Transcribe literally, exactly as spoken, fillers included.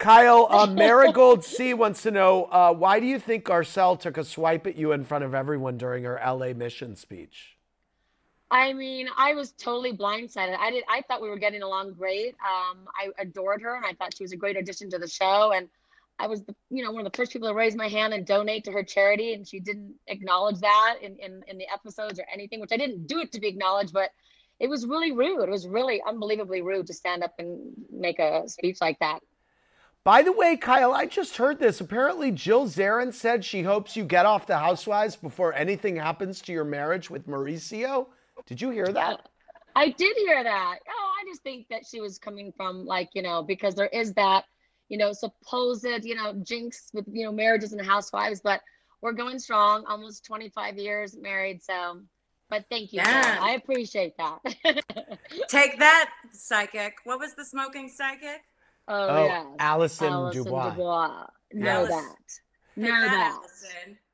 Kyle, uh, Marigold C wants to know, uh, why do you think Garcelle took a swipe at you in front of everyone during her L A mission speech? I mean, I was totally blindsided. I did. I thought we were getting along great. Um, I adored her, and I thought she was a great addition to the show. And I was, the, you know, one of the first people to raise my hand and donate to her charity, and she didn't acknowledge that in, in, in the episodes or anything, which I didn't do it to be acknowledged, but it was really rude. It was really unbelievably rude to stand up and make a speech like that. By the way, Kyle, I just heard this. Apparently, Jill Zarin said she hopes you get off the Housewives before anything happens to your marriage with Mauricio. Did you hear that? I did hear that. Oh, I just think that she was coming from, like, you know, because there is that, you know, supposed, you know, jinx with, you know, marriages and Housewives, but we're going strong, almost twenty-five years married. So, but thank you. Yeah. I appreciate that. Take that, psychic. What was the smoking psychic? Oh, oh yeah. Allison, Allison DuBois. DuBois. Know Alice. that. Know that. that.